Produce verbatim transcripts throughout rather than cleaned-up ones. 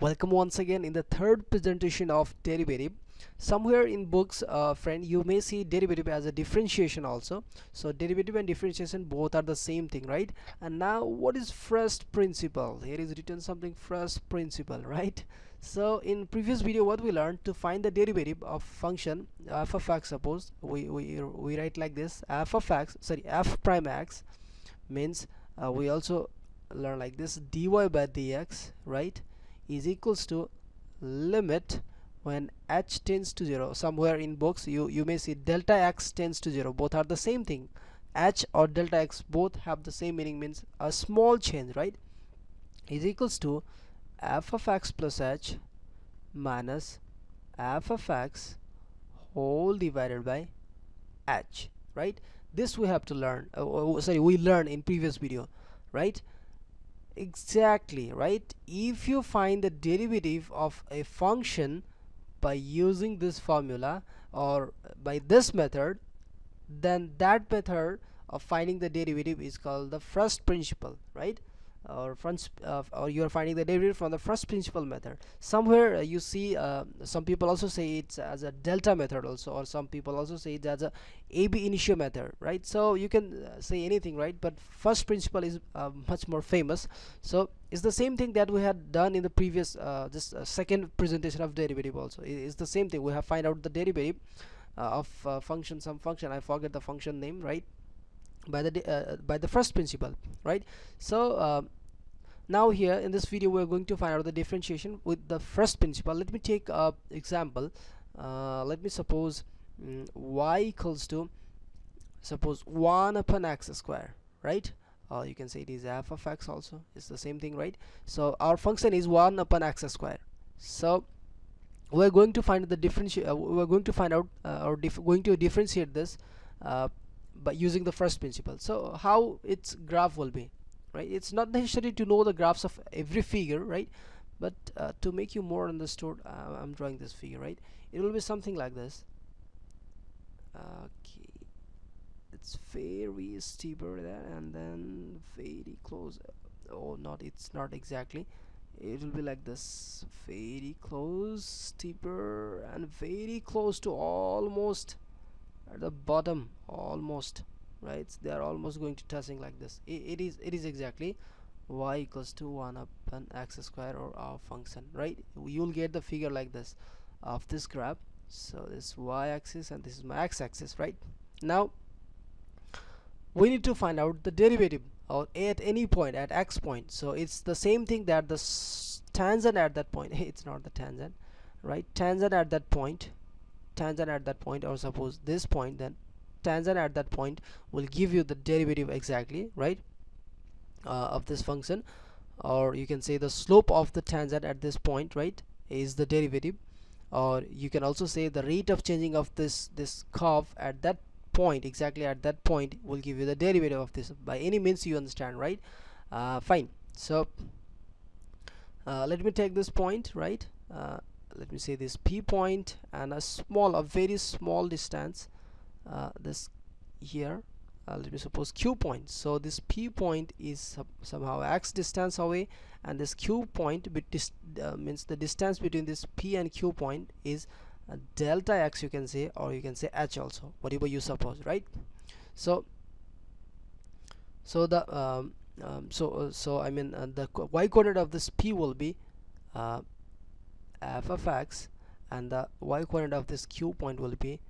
Welcome once again in the third presentation of derivative. Somewhere in books, uh, friend, you may see derivative as a differentiation also. So derivative and differentiation both are the same thing, right? And now what is first principle? Here is written something first principle, right? So in previous video what we learned, to find the derivative of function f of x, suppose we we, we write like this, f of x, sorry, f prime x means uh, we also learn like this, dy by dx, right, is equals to limit when h tends to zero. Somewhere in books you you may see delta x tends to zero. Both are the same thing. H or delta x both have the same meaning, means a small change, right, is equals to f of x plus h minus f of x whole divided by h, right? This we have to learn, uh, oh, sorry we learned in previous video, right? Exactly, right? If you find the derivative of a function by using this formula or by this method, then that method of finding the derivative is called the first principle, right? Or front, uh, or you are finding the derivative from the first principle method. Somewhere uh, you see uh, some people also say it's as a delta method also, or some people also say it as a ab initio method, right? So you can uh, say anything, right? But first principle is uh, much more famous. So it's the same thing that we had done in the previous uh, this uh, second presentation of derivative also. It's the same thing. We have find out the derivative uh, of uh, function, some function, I forget the function name, right, by the uh, by the first principle, right? So uh, now here in this video we are going to find out the differentiation with the first principle. Let me take a example. Uh, let me suppose um, y equals to, suppose one upon x square, right? Or uh, you can say it is f of x also, it's the same thing, right? So our function is one upon x square. So we are going to find the differentiate. Uh, we are going to find out uh, or dif going to differentiate this. Uh, By using the first principle. So how its graph will be, right? It's not necessary to know the graphs of every figure, right? But uh, to make you more understood, uh, I'm drawing this figure, right? It will be something like this. Okay, it's very steeper there and then very close. Oh, not, it's not exactly. It will be like this, very close, steeper, and very close to almost at the bottom, almost, right? They are almost going to touching like this. It, it is it is exactly y equals to one upon x square, or our function, right? You'll get the figure like this of this graph. So this y-axis and this is my x-axis, right? Now we need to find out the derivative or at any point, at x point. So it's the same thing that the tangent at that point it's not the tangent, right? Tangent at that point, tangent at that point, or suppose this point, then tangent at that point will give you the derivative exactly, right, uh, of this function. Or you can say the slope of the tangent at this point, right, is the derivative. Or you can also say the rate of changing of this this curve at that point, exactly at that point, will give you the derivative of this. By any means you understand, right? Uh, fine. So uh, let me take this point, right? Uh, let me say this P point, and a small, a very small distance, uh, this here, uh, let me suppose Q point. So this P point is somehow x distance away, and this Q point bit dis uh, means the distance between this P and Q point is uh, delta x, you can say, or you can say h also, whatever you suppose, right? So so the um, um, so uh, so I mean uh, the y coordinate of this P will be uh, f of x, and the y coordinate of this Q point will be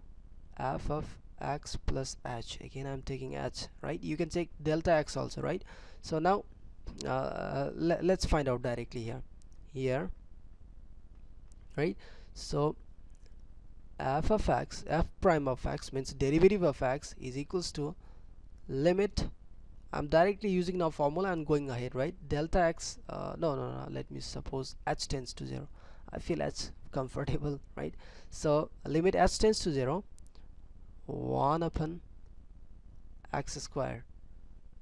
f of x plus h. Again I'm taking h, right? You can take delta x also, right? So now uh, le let's find out directly here here right? So f of x, f prime of x means derivative of x, is equals to limit. I'm directly using now formula and going ahead, right? Delta x, uh, no no no let me suppose h tends to zero. I feel as comfortable, right? So limit h tends to zero, one upon x square.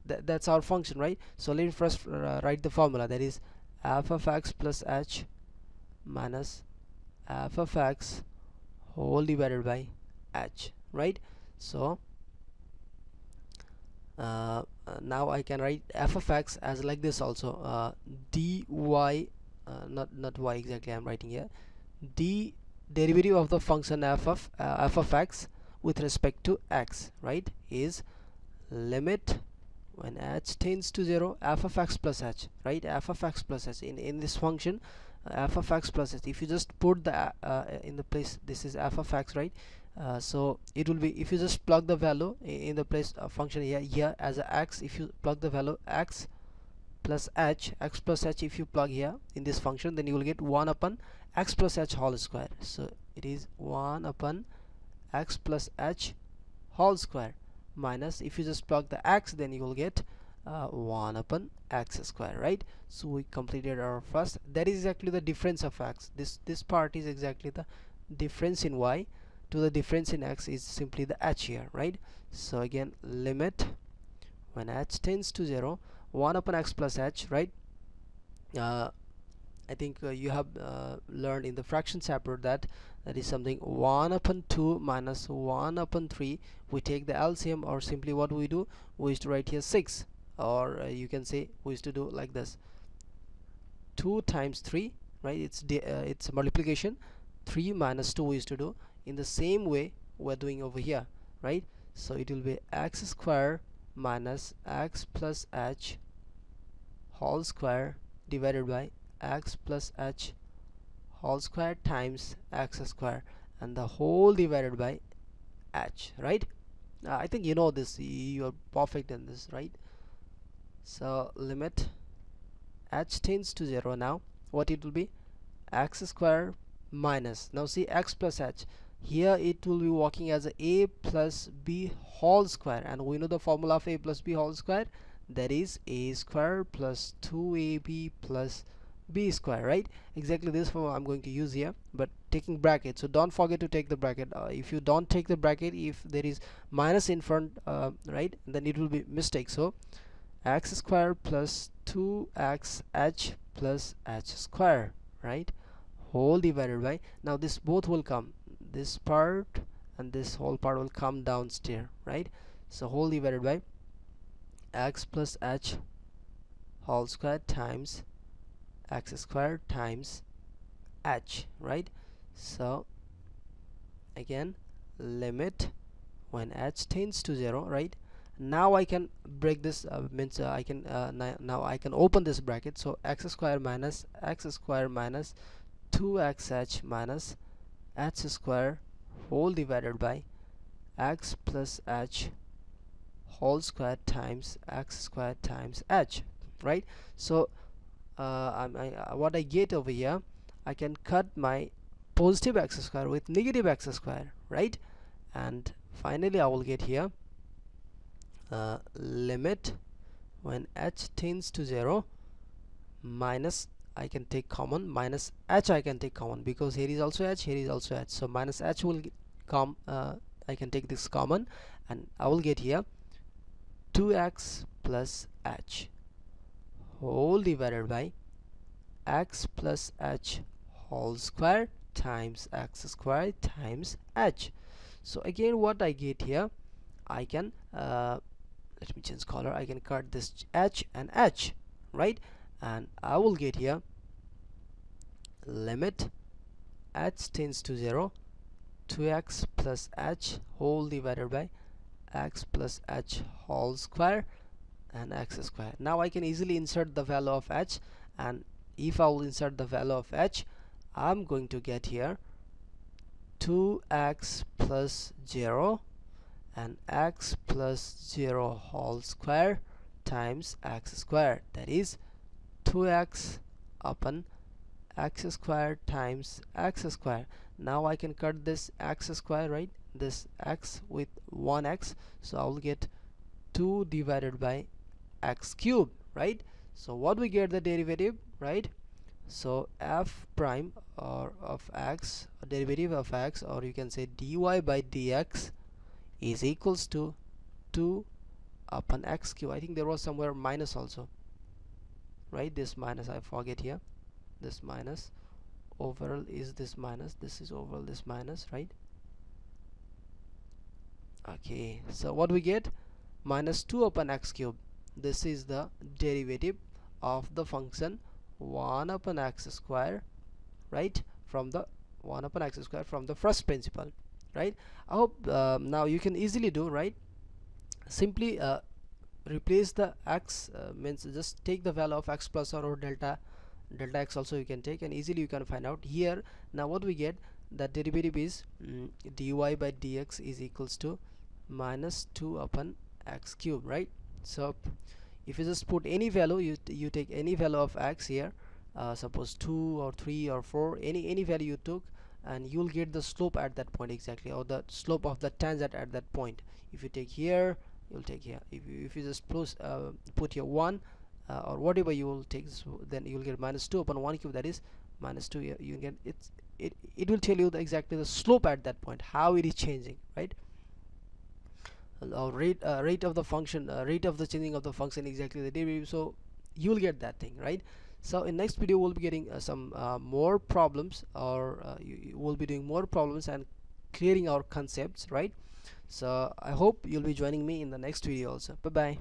Th that's our function, right? So let me first uh, write the formula. That is f of x plus h minus f of x whole divided by h, right? So uh, now I can write f of x as like this also, uh, dy uh, not not y exactly I'm writing here, the derivative of the function f of uh, f of x with respect to x, right, is limit when h tends to zero f of x plus h, right, f of x plus h in in this function, uh, f of x plus h. If you just put the uh, in the place, this is f of x, right, uh, so it will be, if you just plug the value in the place uh, function here here as a x, if you plug the value x plus h, x plus h, if you plug here in this function, then you will get one upon x plus h whole square. So it is one upon x plus h whole square minus, if you just plug the x, then you will get uh, one upon x square, right? So we completed our first, that is exactly the difference of x. This this part is exactly the difference in y to the difference in x, is simply the h here, right? So again, limit when h tends to zero, one upon x plus h, right? uh, I think uh, you have uh, learned in the fraction chapter that that is something one upon two minus one upon three. We take the L C M, or simply what we do, we used to write here six, or uh, you can say we used to do like this, two times three, right? It's de uh, it's multiplication, three minus two we used to do. In the same way we're doing over here, right? So it will be x square minus x plus h whole square divided by x plus h whole square times x square, and the whole divided by h, right? uh, I think you know this, you are perfect in this, right? So limit h tends to zero, now what it will be, x square minus, now see x plus h, here it will be working as a, a plus b whole square, and we know the formula of a plus b whole square, that is a square plus two a b plus b square, right? Exactly this form I'm going to use here, but taking bracket, so don't forget to take the bracket. Uh, if you don't take the bracket, if there is minus in front, uh, right, then it will be mistake. So x square plus two x h plus h square, right, whole divided by, now this both will come, this part and this whole part will come downstairs, right? So whole divided by x plus h whole square times x square times h, right? So again, limit when h tends to zero, right? Now I can break this, uh, means uh, I can uh, now I can open this bracket, so x square minus x square minus two x h minus h square whole divided by x plus h whole square times x square times h, right? So Uh, I'm, I, uh, what I get over here, I can cut my positive x square with negative x square, right? And finally I will get here uh, limit when h tends to zero minus, I can take common, minus h I can take common, because here is also h, here is also h, so minus h will come, uh, I can take this common, and I will get here two x plus h whole divided by x plus h whole square times x square times h. So again, what I get here, I can uh, let me change color, I can cut this h and h, right? And I will get here limit h tends to zero, two x plus h whole divided by x plus h whole square and x square. Now I can easily insert the value of h, and if I will insert the value of h, I'm going to get here two x plus zero and x plus zero whole square times x square, that is two x upon x square times x square. Now I can cut this x square, right, this x with one x, so I will get two divided by x cubed, right? So what we get, the derivative, right? So f prime or of x, derivative of x, or you can say dy by dx is equals to two upon x cubed. I think there was somewhere minus also, right? This minus, I forget here, this minus overall is this minus, this is overall this minus, right? Okay, so what we get, minus two upon x cubed. This is the derivative of the function one upon x square, right, from the one upon x square from the first principle, right? I hope uh, now you can easily do, right? Simply uh, replace the x, uh, means just take the value of x plus or, or delta delta x also you can take, and easily you can find out here. Now what we get, that derivative is mm, dy by dx is equals to minus two upon x cube, right? So if you just put any value, you you take any value of x here, uh, suppose two or three or four, any any value you took, and you'll get the slope at that point exactly, or the slope of the tangent at that point. If you take here, you'll take here. If you, if you just plus, uh, put here one uh, or whatever you will take, so then you'll get minus two upon one cube, that is minus two. You get it's it it will tell you the exactly the slope at that point, how it is changing, right? Or rate uh, rate of the function, uh, rate of the changing of the function, exactly the derivative. So you will get that thing, right? So in next video we'll be getting uh, some uh, more problems, or uh, you, you will be doing more problems and clearing our concepts, right? So I hope you'll be joining me in the next video also. Bye bye.